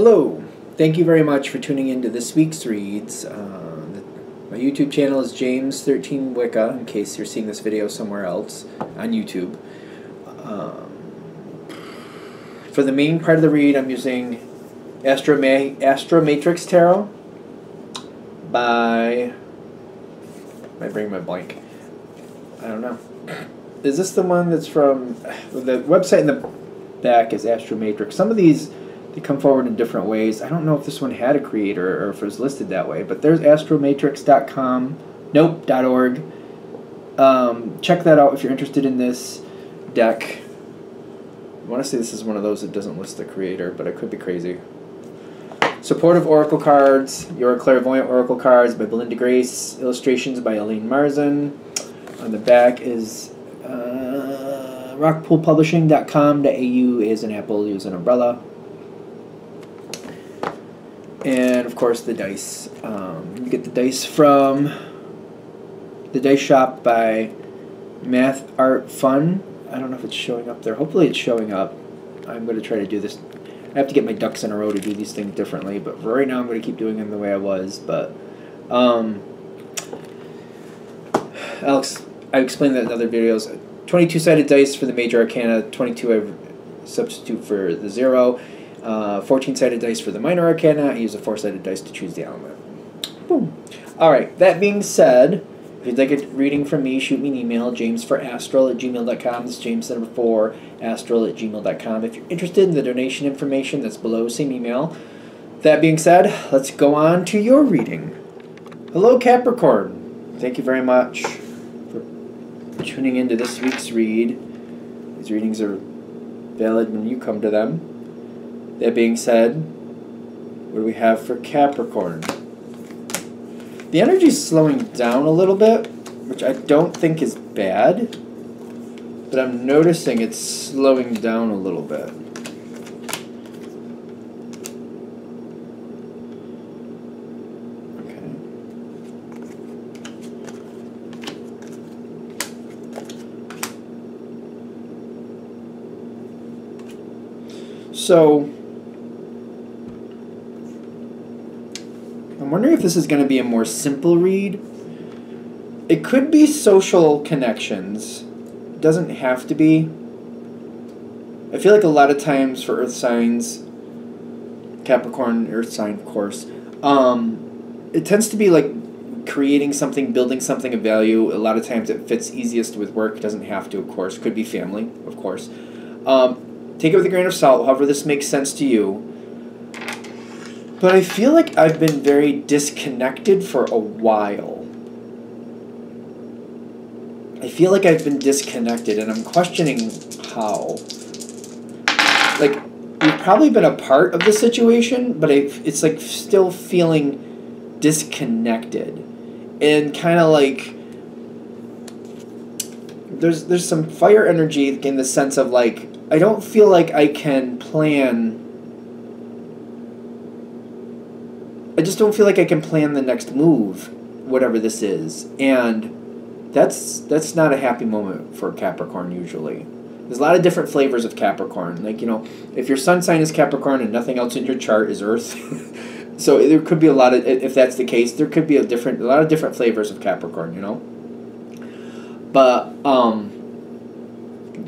Hello, thank you very much for tuning in to this week's reads. My YouTube channel is James13Wicca, in case you're seeing this video somewhere else on YouTube. For the main part of the read, I'm using AstroMatrix Tarot by... I bring my blank. I don't know. Is this the one that's from... The website in the back is AstroMatrix. Some of these, they come forward in different ways. I don't know if this one had a creator or if it was listed that way, but there's astromatrix.com. Nope, .org. Check that out if you're interested in this deck. I want to say this is one of those that doesn't list the creator, but I could be crazy. Supportive Oracle Cards, Your Clairvoyant Oracle Cards by Belinda Grace, illustrations by Elaine Marzen. On the back is rockpoolpublishing.com. The AU is an apple, U is an umbrella. And of course the dice. You get the dice from the Dice Shop by Math Art Fun. I don't know if it's showing up there. Hopefully it's showing up. I'm going to try to do this. I have to get my ducks in a row to do these things differently, but for right now I'm going to keep doing them the way I was. But Alex, I explained that in other videos. 22-sided dice for the major arcana. 22 I substitute for the 0. 14-sided dice for the minor arcana. I use a 4-sided dice to choose the element. Boom. Alright, that being said, if you'd like a reading from me, shoot me an email, jamesforastral@gmail.com. That's james4astral@gmail.com. If you're interested in the donation information, that's below, same email. That being said, let's go on to your reading. Hello, Capricorn. Thank you very much for tuning into this week's read. These readings are valid when you come to them. That being said, what do we have for Capricorn? The energy's slowing down a little bit, which I don't think is bad, but I'm noticing it's slowing down a little bit. Okay. So... I'm wondering if this is going to be a more simple read. It could be social connections. It doesn't have to be. I feel like a lot of times for earth signs, Capricorn, earth sign, of course, it tends to be like creating something, building something of value. A lot of times it fits easiest with work. It doesn't have to, of course. Could be family, of course. Take it with a grain of salt, however this makes sense to you. But I feel like I've been very disconnected for a while. I feel like I've been disconnected, and I'm questioning how. Like, we've probably been a part of the situation, but it's like still feeling disconnected. And kind of like... There's some fire energy in the sense of like, I don't feel like I can plan... I just don't feel like I can plan the next move, whatever this is. And that's not a happy moment for Capricorn usually. There's a lot of different flavors of Capricorn. Like, you know, if your sun sign is Capricorn and nothing else in your chart is Earth, so there could be a lot of, if that's the case, there could be a lot of different flavors of Capricorn, you know? But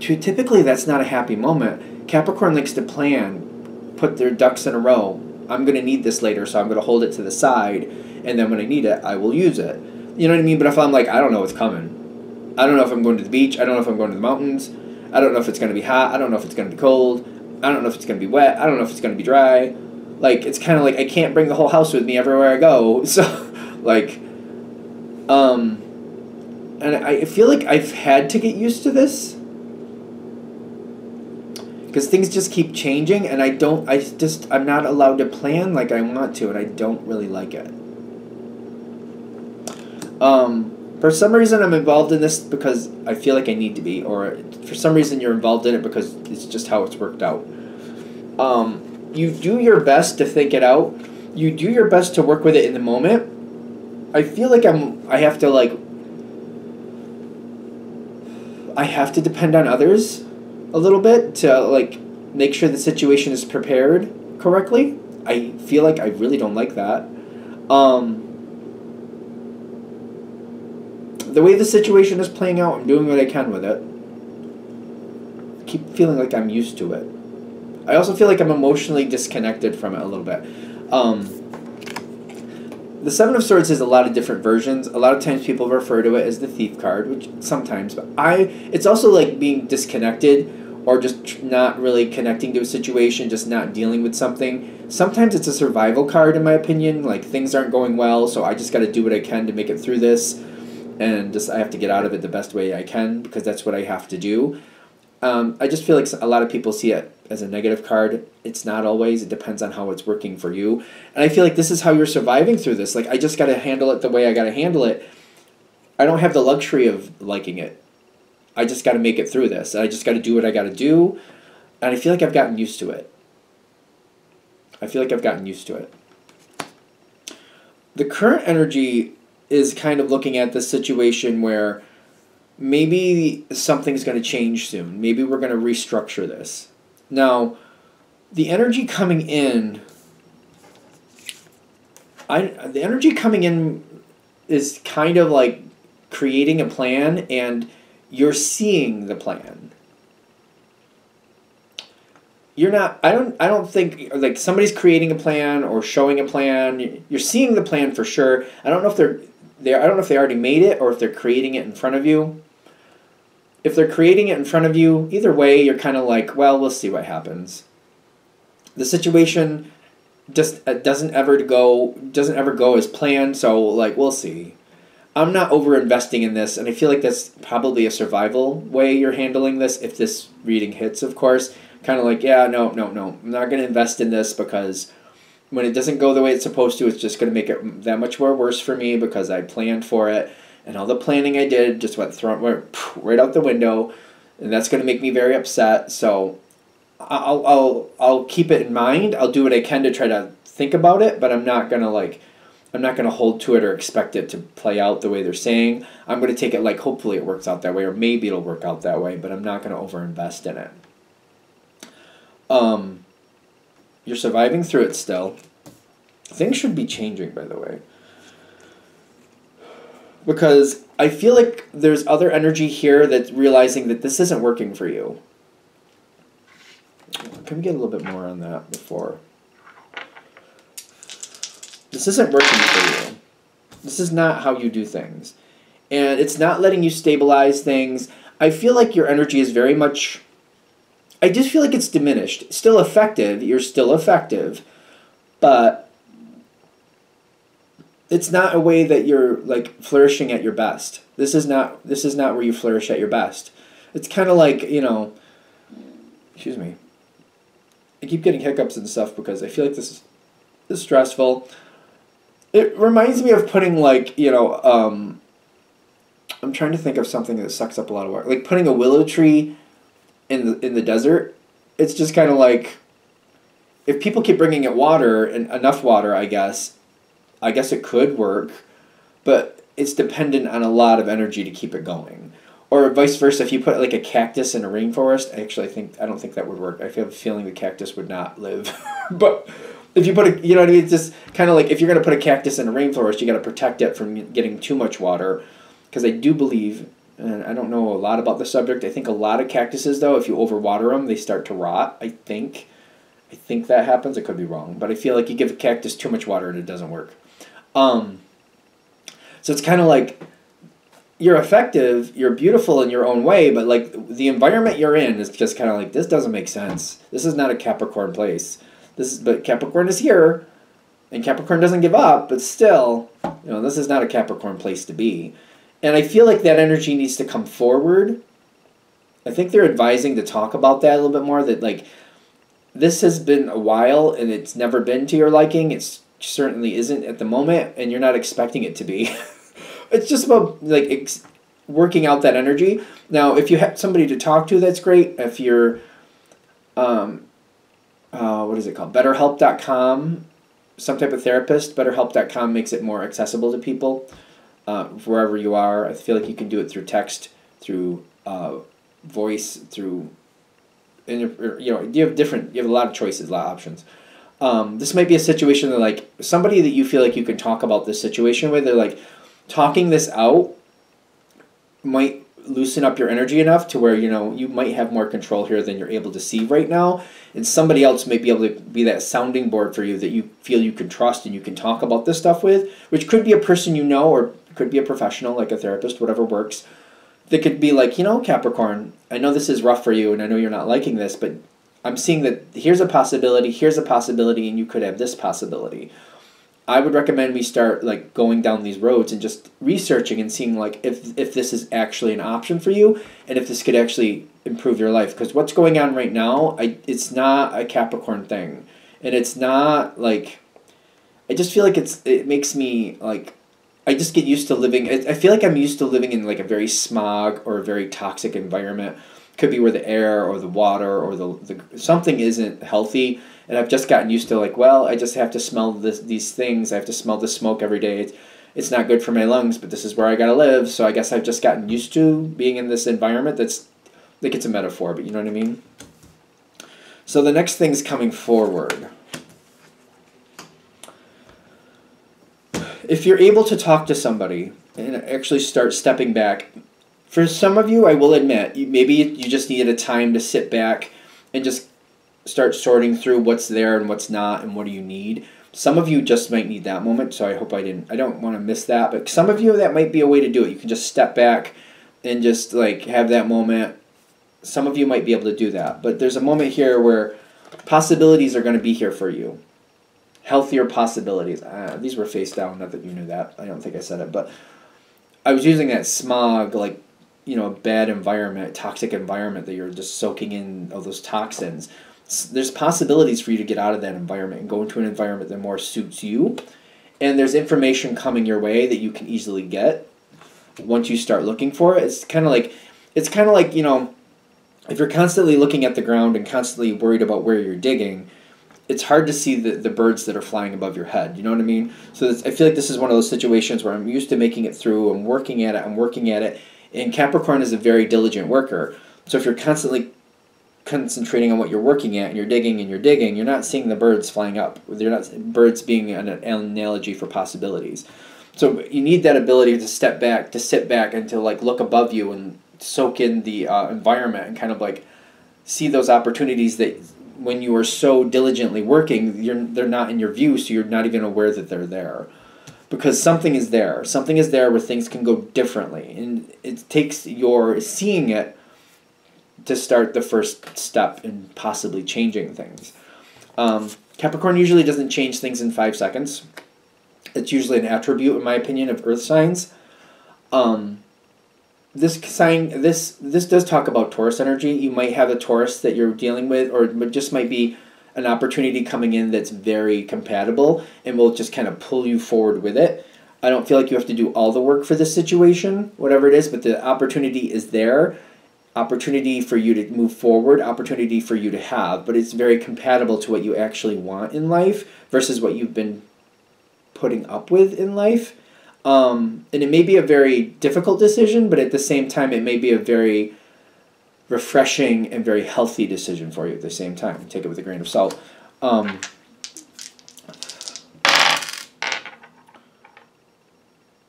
typically that's not a happy moment. Capricorn likes to plan, put their ducks in a row. I'm going to need this later, so I'm going to hold it to the side, and then when I need it, I will use it. You know what I mean? But if I'm like, I don't know what's coming. I don't know if I'm going to the beach. I don't know if I'm going to the mountains. I don't know if it's going to be hot. I don't know if it's going to be cold. I don't know if it's going to be wet. I don't know if it's going to be dry. Like, it's kind of like I can't bring the whole house with me everywhere I go. So, like, and I feel like I've had to get used to this. Because things just keep changing, and I'm not allowed to plan like I want to, and I don't really like it. For some reason, I'm involved in this because I feel like I need to be, or for some reason, you're involved in it because it's just how it's worked out. You do your best to think it out. You do your best to work with it in the moment. I feel like I have to depend on others a little bit to, like, make sure the situation is prepared correctly. I feel like I really don't like that. The way the situation is playing out, I'm doing what I can with it. I keep feeling like I'm used to it. I also feel like I'm emotionally disconnected from it a little bit. The Seven of Swords has a lot of different versions. A lot of times people refer to it as the Thief card, which sometimes, but it's also like being disconnected or just not really connecting to a situation, just not dealing with something. Sometimes it's a survival card, in my opinion, like things aren't going well, so I just got to do what I can to make it through this, and just I have to get out of it the best way I can because that's what I have to do. I just feel like a lot of people see it as a negative card. It's not always. It depends on how it's working for you. And I feel like this is how you're surviving through this. Like, I just got to handle it the way I got to handle it. I don't have the luxury of liking it. I just got to make it through this. I just got to do what I got to do. And I feel like I've gotten used to it. I feel like I've gotten used to it. The current energy is kind of looking at this situation where maybe something's going to change soon. Maybe we're going to restructure this. Now, the energy coming in, is kind of like creating a plan, and you're seeing the plan. You're not. I don't think like somebody's creating a plan or showing a plan. You're seeing the plan for sure. I don't know if I don't know if they already made it or if they're creating it in front of you. If they're creating it in front of you, either way, you're kind of like, well, we'll see what happens. The situation just doesn't ever go as planned, so like we'll see. I'm not over-investing in this, and I feel like that's probably a survival way you're handling this, if this reading hits, of course. Kind of like, yeah, no, I'm not going to invest in this because when it doesn't go the way it's supposed to, it's just going to make it that much more worse for me because I planned for it. And all the planning I did just went right out the window, and that's going to make me very upset. So I'll keep it in mind. I'll do what I can to try to think about it, but I'm not going to hold to it or expect it to play out the way they're saying. I'm going to take it like hopefully it works out that way, or maybe it'll work out that way, but I'm not going to overinvest in it. You're surviving through it still. Things should be changing, by the way. Because I feel like there's other energy here that's realizing that this isn't working for you. Can we get a little bit more on that before? This isn't working for you. This is not how you do things. And it's not letting you stabilize things. I feel like your energy is very much... I just feel like it's diminished. Still effective. You're still effective. But... it's not a way that you're like flourishing at your best. This is not where you flourish at your best. It's kind of like, you know, excuse me. I keep getting hiccups and stuff because I feel like this is stressful. It reminds me of putting like, you know, I'm trying to think of something that sucks up a lot of water. Like putting a willow tree in the desert. It's just kind of like if people keep bringing it water and enough water, I guess it could work, but it's dependent on a lot of energy to keep it going. Or vice versa, if you put like a cactus in a rainforest, actually I don't think that would work. I have a feeling the cactus would not live. But if you put a, you know what I mean, it's just kind of like if you're going to put a cactus in a rainforest, you got to protect it from getting too much water, because I do believe, and I don't know a lot about the subject, I think a lot of cactuses though, if you overwater them, they start to rot, I think. I think that happens. I could be wrong, but I feel like you give a cactus too much water and it doesn't work. So it's kind of like you're effective, you're beautiful in your own way, but like the environment you're in is just kind of like, this doesn't make sense. This is not a Capricorn place. But Capricorn is here, and Capricorn doesn't give up, but still, you know, this is not a Capricorn place to be. And I feel like that energy needs to come forward. I think they're advising to talk about that a little bit more, that like this has been a while and it's never been to your liking. It's certainly isn't at the moment, and you're not expecting it to be. It's just about like working out that energy. Now, if you have somebody to talk to, that's great. If you're, what is it called? BetterHelp.com, some type of therapist. BetterHelp.com makes it more accessible to people wherever you are. I feel like you can do it through text, through voice, through, you know, you have a lot of choices, a lot of options. This might be a situation that, like, somebody that you feel like you can talk about this situation with. They're like, talking this out might loosen up your energy enough to where, you know, you might have more control here than you're able to see right now. And somebody else may be able to be that sounding board for you that you feel you can trust and you can talk about this stuff with, which could be a person you know, or could be a professional, like a therapist, whatever works. That could be like, you know, Capricorn, I know this is rough for you and I know you're not liking this, but I'm seeing that here's a possibility, and you could have this possibility. I would recommend we start, like, going down these roads and just researching and seeing, like, if this is actually an option for you and if this could actually improve your life. Because what's going on right now, it's not a Capricorn thing. And it's not, like, I just feel like it makes me, like, I just get used to living, I feel like I'm used to living in, like, a very smog or a very toxic environment. Could be where the air or the water or the something isn't healthy. And I've just gotten used to, like, well, I just have to smell these things. I have to smell the smoke every day. It's not good for my lungs, but this is where I gotta live. So I guess I've just gotten used to being in this environment. That's, like, it's a metaphor, but you know what I mean? So the next thing's coming forward. If you're able to talk to somebody and actually start stepping back, for some of you, I will admit, maybe you just needed a time to sit back and just start sorting through what's there and what's not and what do you need. Some of you just might need that moment, so I hope I don't want to miss that, but some of you, that might be a way to do it. You can just step back and just, like, have that moment. Some of you might be able to do that, but there's a moment here where possibilities are going to be here for you. Healthier possibilities. These were face down, not that you knew that. I don't think I said it, but I was using that smog, like, you know, a bad environment, toxic environment that you're just soaking in all those toxins. There's possibilities for you to get out of that environment and go into an environment that more suits you. And there's information coming your way that you can easily get once you start looking for it. It's kind of like, you know, if you're constantly looking at the ground and constantly worried about where you're digging, it's hard to see the birds that are flying above your head. You know what I mean? So I feel like this is one of those situations where I'm used to making it through. I'm working at it. And Capricorn is a very diligent worker. So if you're constantly concentrating on what you're working at, and you're digging, you're not seeing the birds flying up. They're not birds being an analogy for possibilities. So you need that ability to step back, to sit back, and to, like, look above you and soak in the environment and kind of, like, see those opportunities that when you are so diligently working, they're not in your view, so you're not even aware that they're there. Because something is there. Something is there where things can go differently. And it takes your seeing it to start the first step in possibly changing things. Capricorn usually doesn't change things in 5 seconds. It's usually an attribute, in my opinion, of earth signs. This does talk about Taurus energy. You might have a Taurus that you're dealing with, or it just might be an opportunity coming in that's very compatible and will just kind of pull you forward with it. I don't feel like you have to do all the work for this situation, whatever it is, but the opportunity is there. Opportunity for you to move forward, opportunity for you to have, but it's very compatible to what you actually want in life versus what you've been putting up with in life. And it may be a very difficult decision, but at the same time, it may be a very refreshing and very healthy decision for you at the same time. Take it with a grain of salt.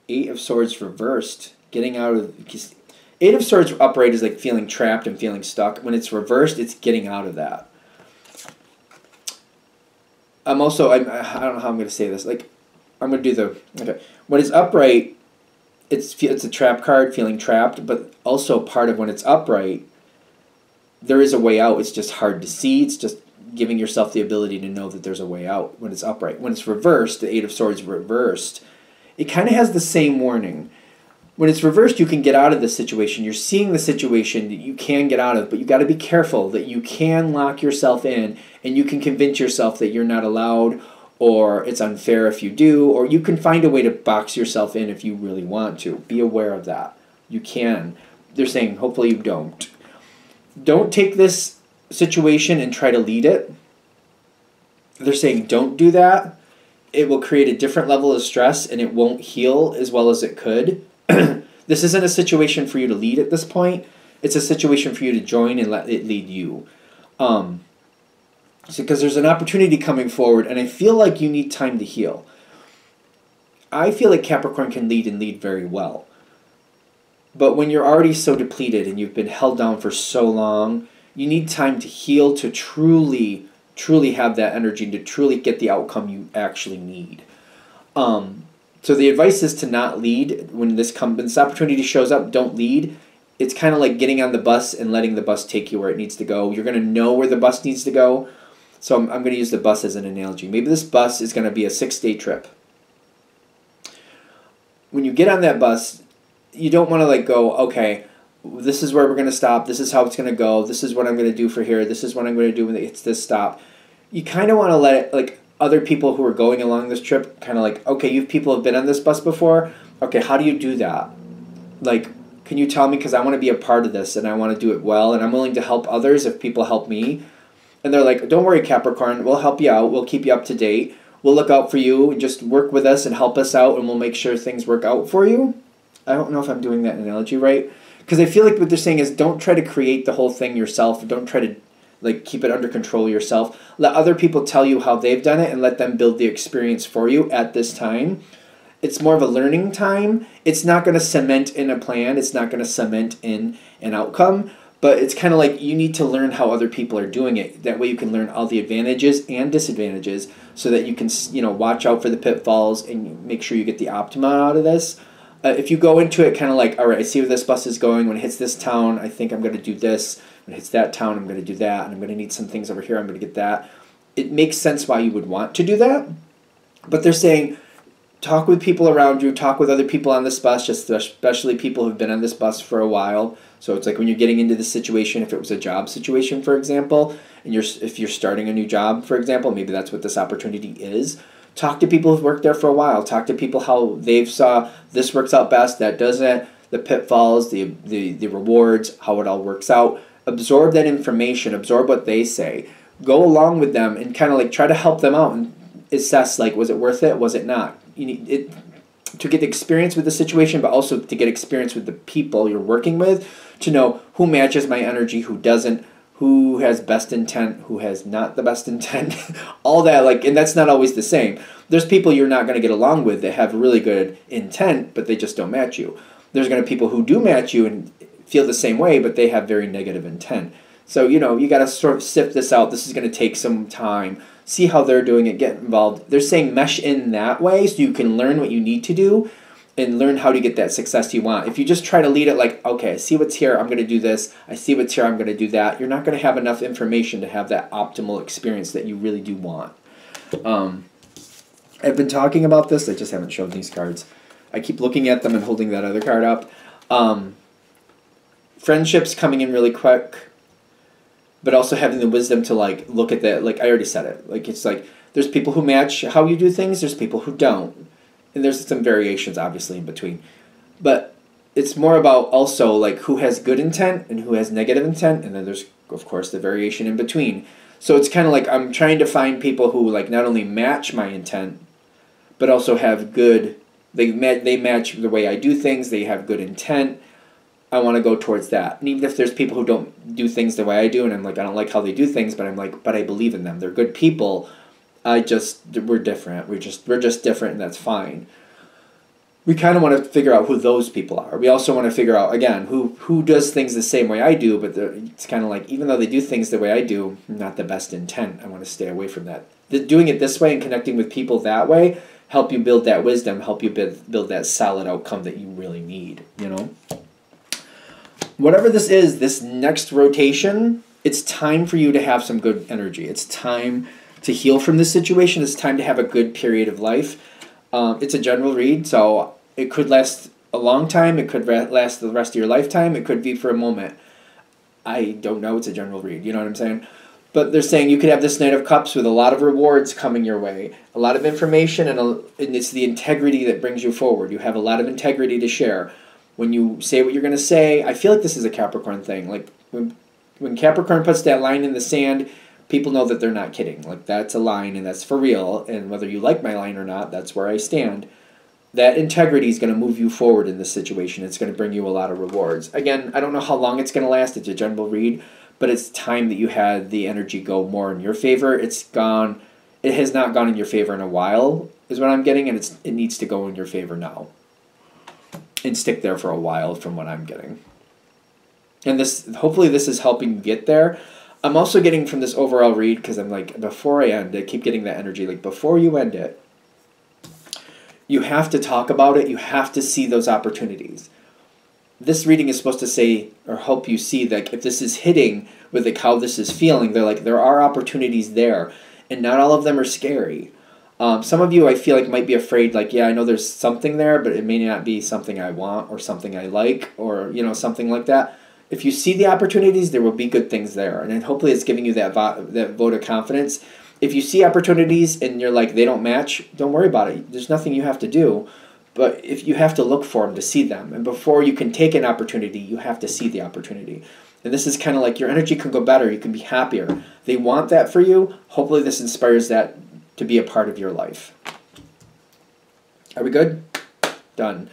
Eight of Swords reversed, getting out of... Eight of Swords upright is like feeling trapped and feeling stuck. When it's reversed, it's getting out of that. I don't know how I'm going to say this. Like, I'm going to do okay. When it's upright, it's a trap card, feeling trapped, but also part of when it's upright, there is a way out. It's just hard to see. It's just giving yourself the ability to know that there's a way out when it's upright. When it's reversed, the Eight of Swords reversed, it kind of has the same warning. When it's reversed, you can get out of the situation. You're seeing the situation that you can get out of, but you got to be careful that you can lock yourself in and you can convince yourself that you're not allowed, or it's unfair if you do, or you can find a way to box yourself in if you really want to. Be aware of that. You can. They're saying, hopefully you don't. Don't take this situation and try to lead it. They're saying don't do that. It will create a different level of stress and it won't heal as well as it could. This isn't a situation for you to lead at this point. It's a situation for you to join and let it lead you. because there's an opportunity coming forward, and I feel like you need time to heal. I feel like Capricorn can lead and lead very well. But when you're already so depleted and you've been held down for so long, you need time to heal, to truly have that energy, and to truly get the outcome you actually need. So the advice is to not lead. When this opportunity shows up, don't lead. It's kind of like getting on the bus and letting the bus take you where it needs to go. You're going to know where the bus needs to go. So I'm going to use the bus as an analogy. Maybe this bus is going to be a 6-day trip. When you get on that bus, you don't want to like go, okay, this is where we're going to stop. This is how it's going to go. This is what I'm going to do for here. This is what I'm going to do when it hits this stop. You kind of want to let it, like other people who are going along this trip, kind of like, okay, you people have been on this bus before. Okay, how do you do that? Like, can you tell me? Because I want to be a part of this and I want to do it well. And I'm willing to help others if people help me. And they're like, don't worry, Capricorn. We'll help you out. We'll keep you up to date. We'll look out for you and just work with us and help us out. And we'll make sure things work out for you. I don't know if I'm doing that analogy right, because I feel like what they're saying is don't try to create the whole thing yourself. Don't try to like keep it under control yourself. Let other people tell you how they've done it and let them build the experience for you at this time. It's more of a learning time. It's not going to cement in a plan. It's not going to cement in an outcome, but it's kind of like you need to learn how other people are doing it. That way you can learn all the advantages and disadvantages so that you can, you know, watch out for the pitfalls and make sure you get the optimum out of this. If you go into it kind of like, all right, I see where this bus is going. When it hits this town, I think I'm going to do this. When it hits that town, I'm going to do that. And I'm going to need some things over here. I'm going to get that. It makes sense why you would want to do that. But they're saying talk with people around you. Talk with other people on this bus, just especially people who have been on this bus for a while. So it's like when you're getting into the situation, if it was a job situation, for example, and if you're starting a new job, for example, maybe that's what this opportunity is. Talk to people who've worked there for a while. Talk to people how they've saw this works out best, that doesn't, the pitfalls, the rewards, how it all works out. Absorb that information. Absorb what they say. Go along with them and kind of like try to help them out and assess, like, was it worth it? Was it not? You need it to get experience with the situation, but also to get experience with the people you're working with, to know who matches my energy, who doesn't, who has best intent, who has not the best intent, all that, like, and that's not always the same. There's people you're not going to get along with that have really good intent, but they just don't match you. There's going to be people who do match you and feel the same way, but they have very negative intent. So, you know, you got to sort of sift this out. This is going to take some time. See how they're doing it, get involved. They're saying mesh in that way so you can learn what you need to do and learn how to get that success you want. If you just try to lead it like, okay, I see what's here, I'm going to do this. I see what's here, I'm going to do that. You're not going to have enough information to have that optimal experience that you really do want. I've been talking about this. I just haven't shown these cards. I keep looking at them and holding that other card up. Friendships coming in really quick, but also having the wisdom to like look at that. Like I already said it. Like it's like there's people who match how you do things. There's people who don't. And there's some variations, obviously, in between. But it's more about also, like, who has good intent and who has negative intent. And then there's, of course, the variation in between. So it's kind of like I'm trying to find people who, like, not only match my intent, but also have good... They match the way I do things. They have good intent. I want to go towards that. And even if there's people who don't do things the way I do, and I'm like, I don't like how they do things, but I'm like, but I believe in them. They're good people. We're different. We're just different, and that's fine. We kind of want to figure out who those people are. We also want to figure out, again, who does things the same way I do, but it's kind of like, even though they do things the way I do, not the best intent. I want to stay away from that. Doing it this way and connecting with people that way help you build that wisdom, help you build that solid outcome that you really need, you know? Whatever this is, this next rotation, it's time for you to have some good energy. It's time to heal from this situation. It's time to have a good period of life. It's a general read, so it could last a long time. It could last the rest of your lifetime. It could be for a moment. I don't know. It's a general read. You know what I'm saying? But they're saying you could have this Knight of Cups with a lot of rewards coming your way, a lot of information, and it's the integrity that brings you forward. You have a lot of integrity to share. When you say what you're going to say, I feel like this is a Capricorn thing. Like when Capricorn puts that line in the sand, people know that they're not kidding. Like, that's a line, and that's for real. And whether you like my line or not, that's where I stand. That integrity is going to move you forward in this situation. It's going to bring you a lot of rewards. Again, I don't know how long it's going to last. It's a general read. but it's time that you had the energy go more in your favor. It's gone, it has not gone in your favor in a while, is what I'm getting, and it needs to go in your favor now. And stick there for a while from what I'm getting. And this, hopefully this is helping you get there. I'm also getting from this overall read, because I'm like, before I end, I keep getting that energy, like before you end it, you have to talk about it, you have to see those opportunities. This reading is supposed to say, or help you see, that if this is hitting with like how this is feeling, they're like, there are opportunities there, and not all of them are scary. Some of you, I feel like, might be afraid, like, yeah, I know there's something there, but it may not be something I want or something I like, or, you know, something like that. If you see the opportunities, there will be good things there, and then hopefully it's giving you that, that vote of confidence. If you see opportunities and you're like, they don't match, don't worry about it. There's nothing you have to do. But if you have to look for them to see them, and before you can take an opportunity, you have to see the opportunity. And this is kind of like your energy can go better. You can be happier. They want that for you. Hopefully this inspires that to be a part of your life. Are we good? Done.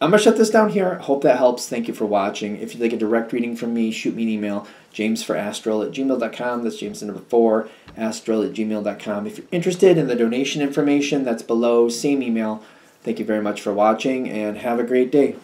I'm going to shut this down here. Hope that helps. Thank you for watching. If you'd like a direct reading from me, shoot me an email, jamesforastral@gmail.com. That's James the number 4, astral@gmail.com. If you're interested in the donation information, that's below. Same email. Thank you very much for watching, and have a great day.